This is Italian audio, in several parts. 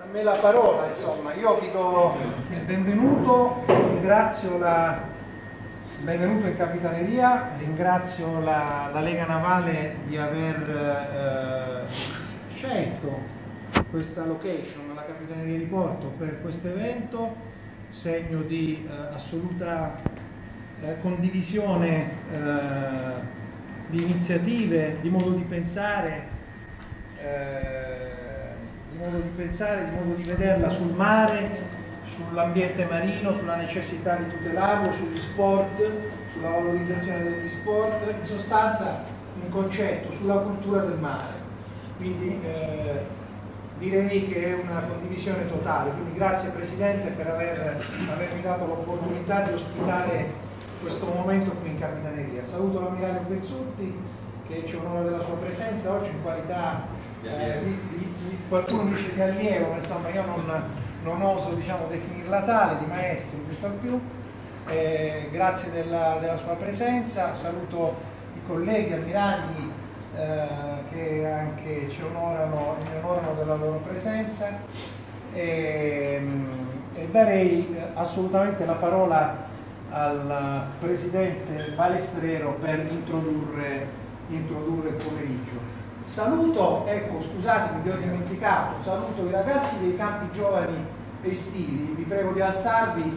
a me la parola, insomma. Io vi do il benvenuto, ringrazio il benvenuto in Capitaneria, ringrazio la Lega Navale di aver scelto questa location, la Capitaneria di Porto, per questo evento, segno di assoluta condivisione di iniziative, di modo di pensare, di modo di vederla sul mare, sull'ambiente marino, sulla necessità di tutelarlo, sugli sport, sulla valorizzazione degli sport, in sostanza un concetto sulla cultura del mare. Quindi direi che è una condivisione totale, quindi grazie Presidente per avermi dato l'opportunità di ospitare questo momento qui in Capitaneria. Saluto l'ammirale Pezzutti, che ci onora della sua presenza oggi in qualità di qualcuno dice di allievo, insomma io non oso, diciamo, definirla tale, di maestro, tutt'al più. Grazie della sua presenza, saluto i colleghi ammiragli che anche mi onorano della loro presenza e darei assolutamente la parola al Presidente Balestrero per introdurre il pomeriggio. Saluto, ecco, scusatemi, vi ho dimenticato, saluto i ragazzi dei Campi Giovani Estivi, vi prego di alzarvi,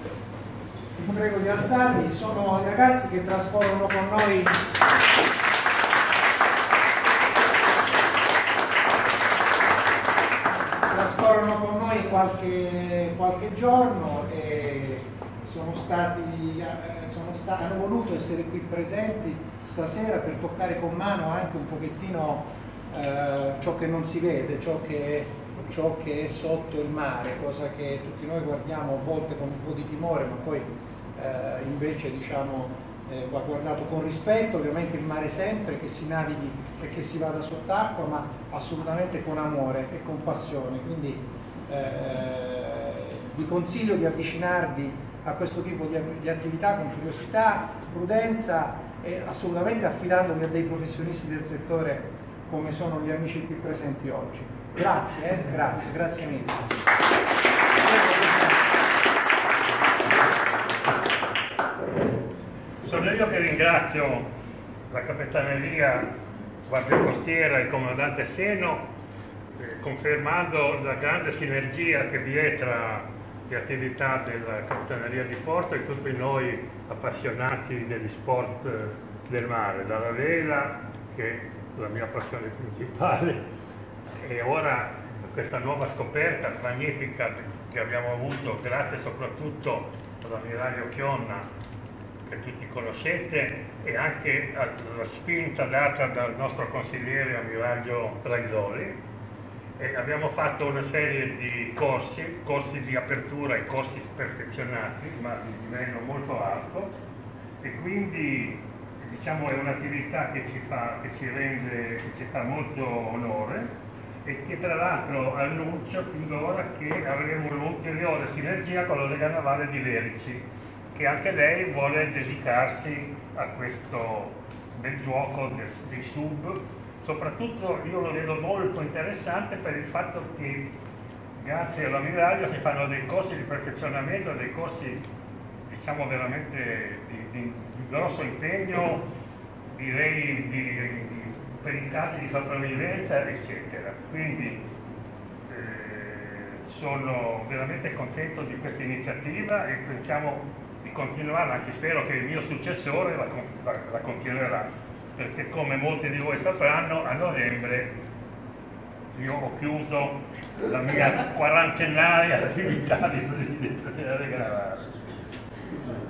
sono i ragazzi che trascorrono con noi qualche giorno e hanno voluto essere qui presenti stasera per toccare con mano anche un pochettino ciò che non si vede, ciò che è sotto il mare, cosa che tutti noi guardiamo a volte con un po' di timore, ma poi invece, diciamo, va guardato con rispetto, ovviamente il mare sempre, che si navighi e che si vada sott'acqua, ma assolutamente con amore e con passione. Quindi vi consiglio di avvicinarvi a questo tipo di attività con curiosità, prudenza e assolutamente affidandovi a dei professionisti del settore come sono gli amici qui presenti oggi. Grazie, grazie mille. Sono io che ringrazio la Capitaneria, Guardia Costiera e il Comandante Seno, confermando la grande sinergia che vi è tra le attività della Capitaneria di Porto e tutti noi appassionati degli sport del mare, dalla vela, che è la mia passione principale, e ora questa nuova scoperta magnifica che abbiamo avuto grazie soprattutto all'ammiraglio Chionna, che tutti conoscete, e anche alla spinta data dal nostro consigliere ammiraglio Traisoli. E abbiamo fatto una serie di corsi di apertura e corsi perfezionati, ma di livello molto alto, e quindi, diciamo, è un'attività che ci fa molto onore e che tra l'altro annuncio fin d'ora che avremo un'ulteriore sinergia con la Lega Navale di Lerici, che anche lei vuole dedicarsi a questo bel gioco dei sub. Soprattutto io lo vedo molto interessante per il fatto che grazie all'ammiraglio si fanno dei corsi di perfezionamento, dei corsi, diciamo, veramente di grosso impegno, direi per i casi di sopravvivenza, eccetera. Quindi sono veramente contento di questa iniziativa e pensiamo di continuarla, anche spero che il mio successore la continuerà, perché come molti di voi sapranno a novembre io ho chiuso la mia quarantenaria attività di Presidente della Lega Navale.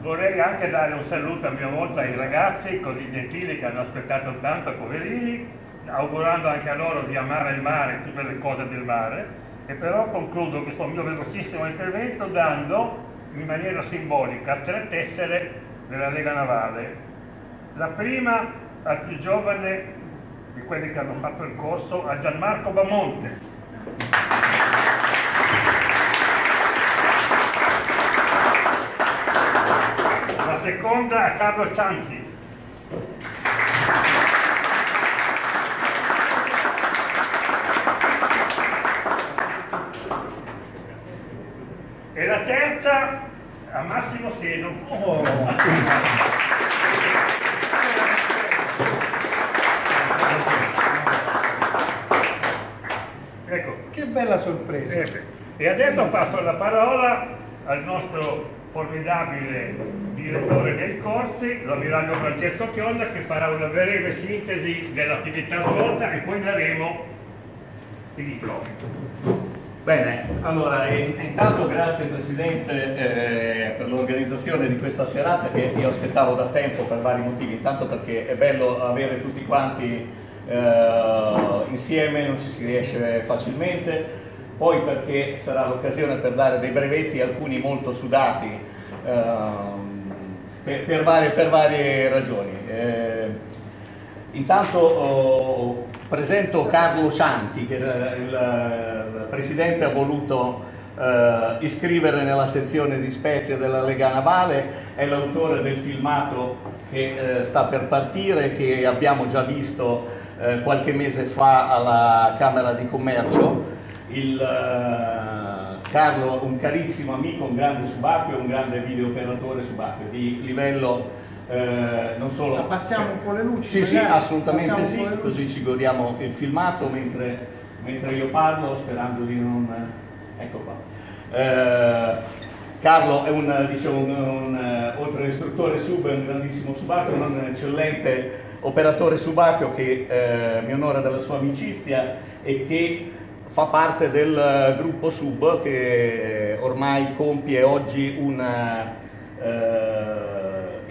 Vorrei anche dare un saluto a mia volta ai ragazzi così gentili che hanno aspettato tanto, poverini, augurando anche a loro di amare il mare e tutte le cose del mare, e però concludo questo mio velocissimo intervento dando in maniera simbolica 3 tessere della Lega Navale. La prima al più giovane di quelli che hanno fatto il corso, a Gianmarco Bramonte. La seconda a Carlo Cianchi. Seno. Oh. Ecco. Che bella sorpresa. E adesso passo la parola al nostro formidabile direttore dei corsi, l'ammiraglio Francesco Chionna, che farà una breve sintesi dell'attività svolta e poi daremo i diplomi. Bene, allora intanto grazie Presidente per l'organizzazione di questa serata che io aspettavo da tempo per vari motivi, intanto perché è bello avere tutti quanti insieme, non ci si riesce facilmente, poi perché sarà l'occasione per dare dei brevetti, alcuni molto sudati per varie ragioni. Intanto presento Carlo Cianchi, che il Presidente ha voluto iscrivere nella sezione di Spezia della Lega Navale, è l'autore del filmato che sta per partire, che abbiamo già visto qualche mese fa alla Camera di Commercio. Carlo è un carissimo amico, un grande subacqueo, un grande videooperatore subacqueo di livello. Non solo. Ma passiamo un po' le luci. Sì, sì, assolutamente sì, così ci godiamo il filmato mentre io parlo, sperando di non... Ecco qua. Carlo è un oltre all'istruttore sub, è un grandissimo subacqueo, un eccellente operatore subacqueo che mi onora della sua amicizia e che fa parte del gruppo sub che ormai compie oggi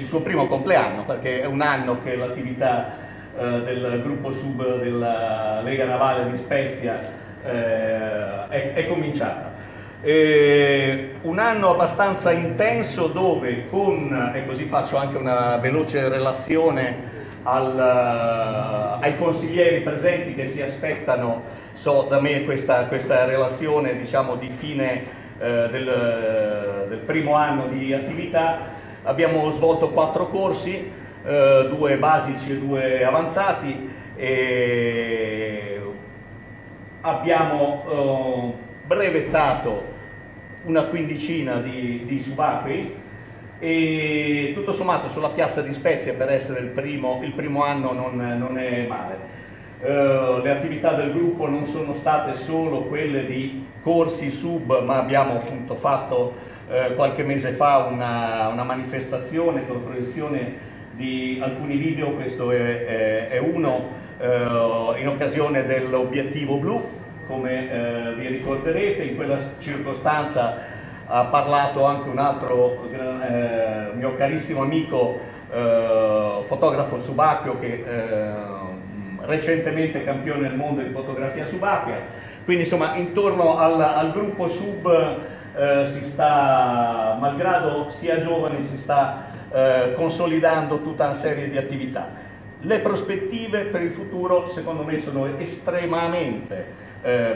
il suo primo compleanno, perché è un anno che l'attività del gruppo sub della Lega Navale di Spezia è cominciata. Un anno abbastanza intenso dove e così faccio anche una veloce relazione ai consiglieri presenti che si aspettano da me questa relazione, diciamo, di fine del primo anno di attività. Abbiamo svolto 4 corsi, 2 basici e 2 avanzati, e abbiamo brevettato una quindicina di subacquei e tutto sommato sulla piazza di Spezia, per essere il primo anno, non è male. Le attività del gruppo non sono state solo quelle di corsi sub, ma abbiamo appunto fatto qualche mese fa una manifestazione con proiezione di alcuni video, questo è uno, in occasione dell'obiettivo blu, come vi ricorderete. In quella circostanza ha parlato anche un altro mio carissimo amico fotografo subacqueo che recentemente campione del mondo di fotografia subacquea, quindi insomma intorno al gruppo sub si sta, malgrado sia giovane, si sta consolidando tutta una serie di attività. Le prospettive per il futuro secondo me sono estremamente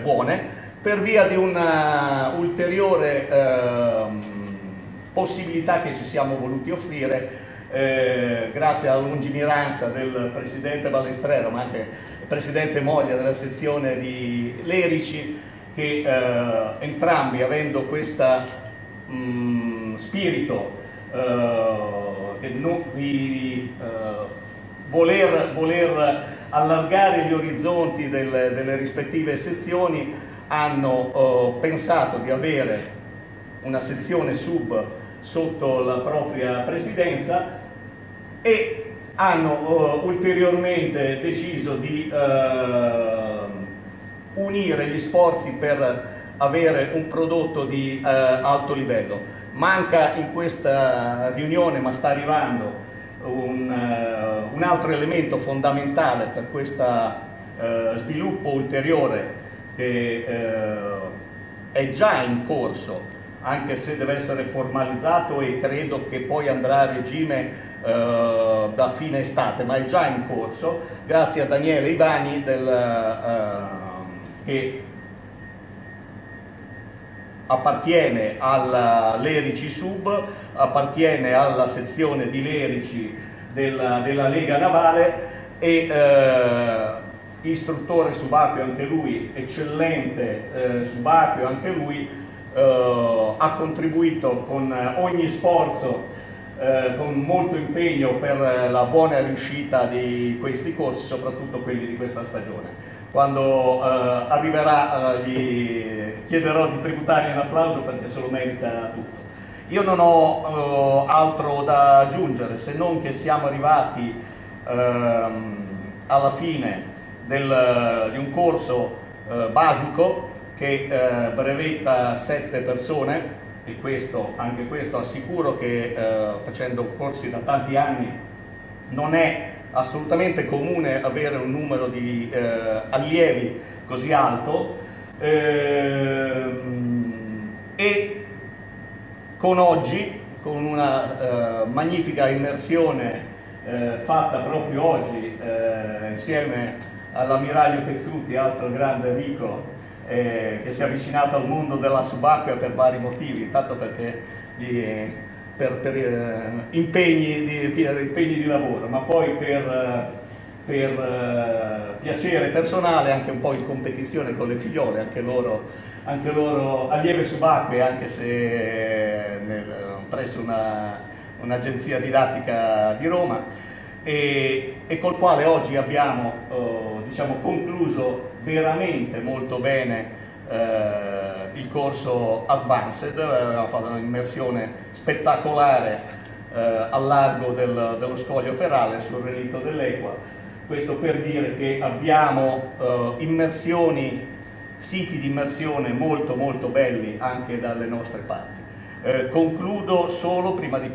buone, per via di una ulteriore possibilità che ci siamo voluti offrire grazie alla lungimiranza del Presidente Balestrero, ma anche il Presidente Moglia della sezione di Lerici, che entrambi, avendo questo spirito voler allargare gli orizzonti delle rispettive sezioni, hanno pensato di avere una sezione sub sotto la propria presidenza e hanno ulteriormente deciso di unire gli sforzi per avere un prodotto di alto livello. Manca in questa riunione, ma sta arrivando, un altro elemento fondamentale per questo sviluppo ulteriore che è già in corso, anche se deve essere formalizzato e credo che poi andrà a regime da fine estate, ma è già in corso, grazie a Daniele Ivani che appartiene alla Lerici Sub, appartiene alla sezione di Lerici della Lega Navale e istruttore subacqueo anche lui, eccellente subacqueo anche lui, ha contribuito con ogni sforzo, con molto impegno per la buona riuscita di questi corsi, soprattutto quelli di questa stagione. Quando arriverà gli chiederò di tributargli un applauso perché se lo merita tutto. Io non ho altro da aggiungere, se non che siamo arrivati alla fine di un corso basico che brevetta 7 persone, e anche questo assicuro che facendo corsi da tanti anni non è assolutamente comune avere un numero di allievi così alto, e con oggi, con una magnifica immersione fatta proprio oggi insieme all'ammiraglio Pezzutti, altro grande amico che si è avvicinato al mondo della subacquea per vari motivi, tanto perché per impegni di lavoro, ma poi per piacere personale, anche un po' in competizione con le figliole, anche loro allieve subacquee, anche se presso un'agenzia didattica di Roma, e col quale oggi abbiamo diciamo, concluso veramente molto bene il corso Advanced. Abbiamo fatto un'immersione spettacolare al largo dello scoglio ferrale sul relitto dell'Equa. Questo per dire che abbiamo siti di immersione molto molto belli anche dalle nostre parti. Concludo solo, prima di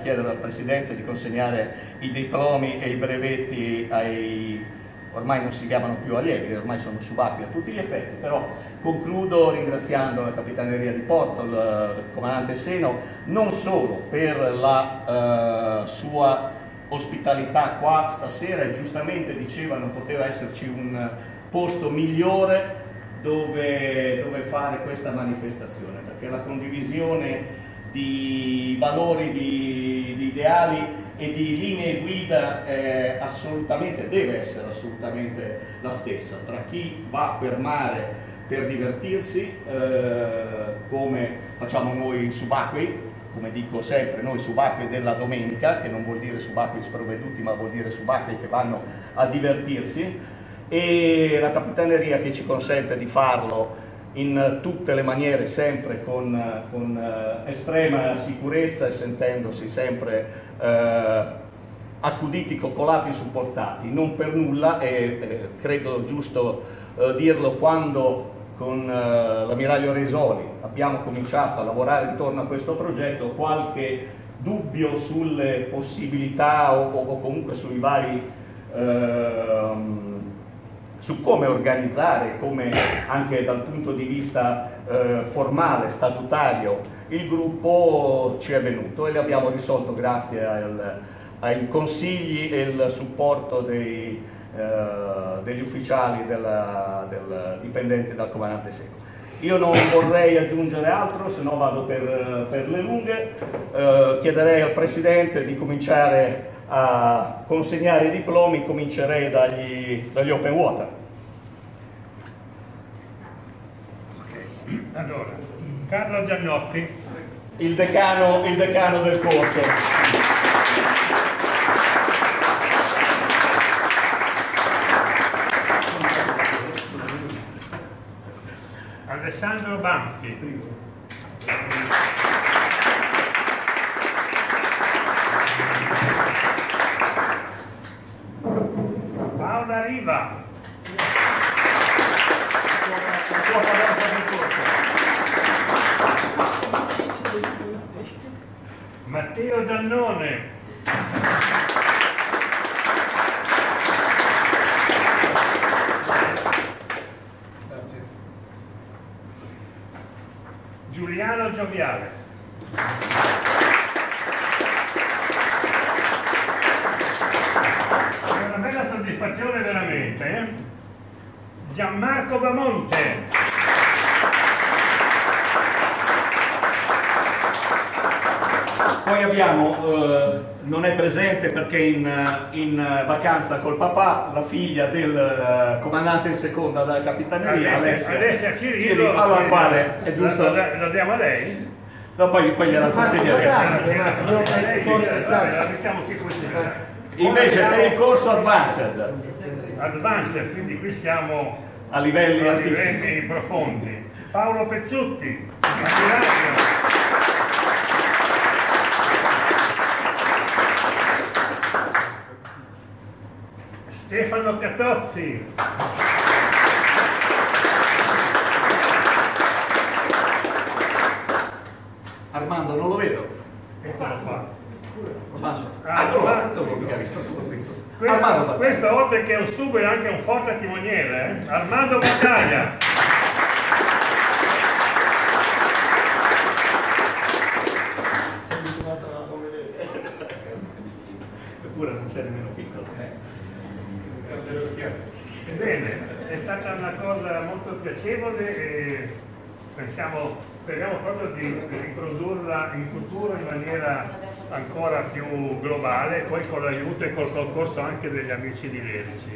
chiedere al Presidente di consegnare i diplomi e i brevetti ai, ormai non si chiamano più allievi, ormai sono subacquei a tutti gli effetti, però concludo ringraziando la Capitaneria di Porto, il Comandante Seno, non solo per la sua ospitalità qua stasera, e giustamente diceva non poteva esserci un posto migliore dove fare questa manifestazione, perché la condivisione di valori, di ideali e di linee guida deve essere assolutamente la stessa, tra chi va per mare per divertirsi, come facciamo noi subacquei, come dico sempre, noi subacquei della domenica, che non vuol dire subacquei sprovveduti, ma vuol dire subacquei che vanno a divertirsi, e la Capitaneria che ci consente di farlo in tutte le maniere, sempre con estrema sicurezza e sentendosi sempre accuditi, coccolati, supportati, non per nulla, e credo giusto dirlo, quando con l'ammiraglio Resoli abbiamo cominciato a lavorare intorno a questo progetto, qualche dubbio sulle possibilità o comunque sui vari su come organizzare, come anche dal punto di vista formale, statutario, il gruppo ci è venuto, e li abbiamo risolto grazie ai consigli e al supporto degli ufficiali dipendenti dal Comandante Seno. Io non vorrei aggiungere altro, se no vado per le lunghe. Chiederei al Presidente di cominciare a consegnare i diplomi, comincerei dagli open water. Okay. Allora, Carlo Gianotti, il decano del corso. Alessandro Banfi. Matteo Giannone, grazie. Giuliano Gioviale, è una bella soddisfazione veramente, eh? Gianmarco Bramonte, Poi abbiamo, non è presente perché in vacanza col papà, la figlia del comandante in seconda della capitaneria, Alessia Cirillo, alla quale è giusto... La diamo a lei? No, poi gliela consegneremo. La mettiamo qui così. Invece per il corso Advanced. Advanced, quindi qui siamo a livelli profondi. Paolo Pezzutti, Stefano Catozzi, Armando, non lo vedo. Eccolo qua. Armando, questo oltre che un sub è anche un forte timoniere. Armando Battaglia, eppure non sei nemmeno piccolo. Bene, è stata una cosa molto piacevole e speriamo proprio di riprodurla in futuro in maniera ancora più globale, poi con l'aiuto e col concorso anche degli amici di Lerici.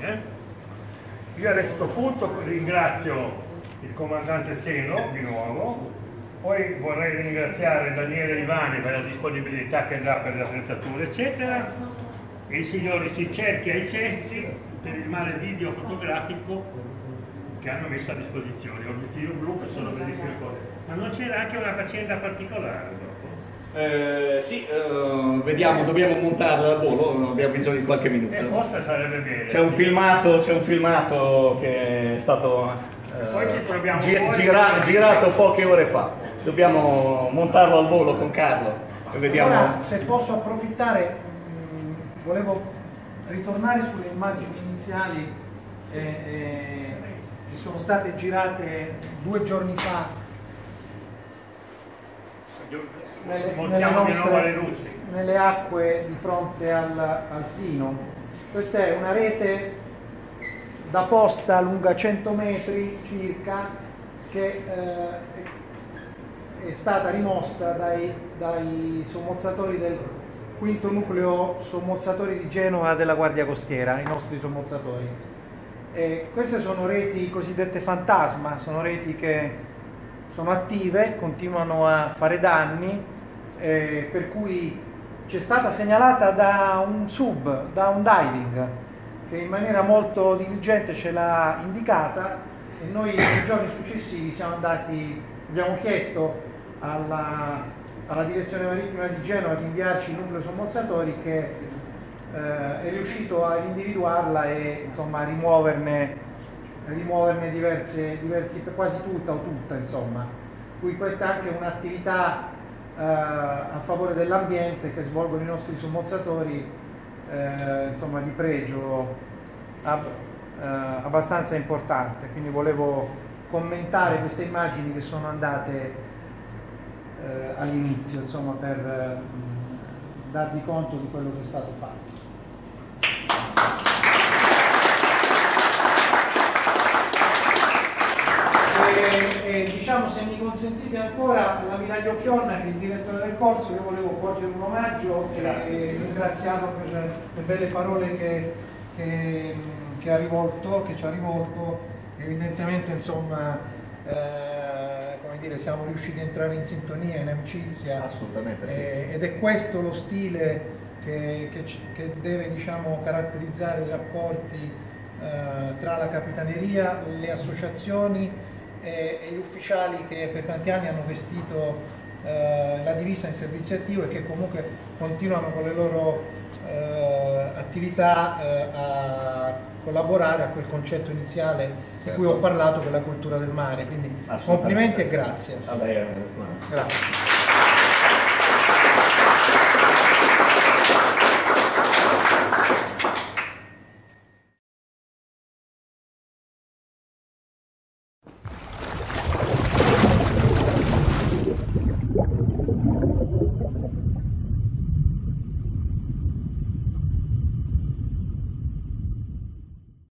Io a questo punto ringrazio il comandante Seno di nuovo, poi vorrei ringraziare Daniele Rivani per la disponibilità che dà per le attrezzature eccetera, e i signori Cianchi e Cesti per il mare video fotografico che hanno messo a disposizione. Ho detto io blu che sono bellissime cose, ma non c'era anche una faccenda particolare dopo? Sì, vediamo, dobbiamo montarla da volo, abbiamo bisogno di qualche minuto. Forse sarebbe bene. C'è un filmato che è stato girato poche ore fa, dobbiamo montarlo al volo con Carlo e vediamo. Allora, se posso approfittare, volevo ritornare sulle immagini iniziali che sono state girate 2 giorni fa nelle acque di fronte al Tino. Questa è una rete da posta lunga 100 metri circa che è stata rimossa dai sommozzatori del quinto nucleo sommozzatori di Genova della Guardia Costiera, i nostri sommozzatori. Queste sono reti cosiddette fantasma, sono reti che sono attive, continuano a fare danni, per cui c'è stata segnalata da un sub, da un diving, che in maniera molto diligente ce l'ha indicata e noi nei giorni successivi abbiamo chiesto alla direzione marittima di Genova di inviarci il nucleo sommozzatori che è riuscito a individuarla e insomma, a rimuoverne diversi, quasi tutta o tutta insomma. Quindi questa è anche un'attività a favore dell'ambiente che svolgono i nostri sommozzatori insomma, di pregio abbastanza importante, quindi volevo commentare queste immagini che sono andate all'inizio, insomma, per darvi conto di quello che è stato fatto. Diciamo, se mi consentite ancora, l'ammiraglio Chionna, che è il direttore del corso, io volevo porgere un omaggio e ringraziarlo per le belle parole che ci ha rivolto. Evidentemente, insomma, siamo riusciti a entrare in sintonia, in amicizia. Assolutamente, sì. Ed è questo lo stile che deve, diciamo, caratterizzare i rapporti tra la capitaneria, le associazioni e gli ufficiali che per tanti anni hanno vestito la divisa in servizio attivo e che comunque continuano con le loro attività a collaborare a quel concetto iniziale di cui ho parlato, che è la cultura del mare. Quindi complimenti e grazie. Grazie.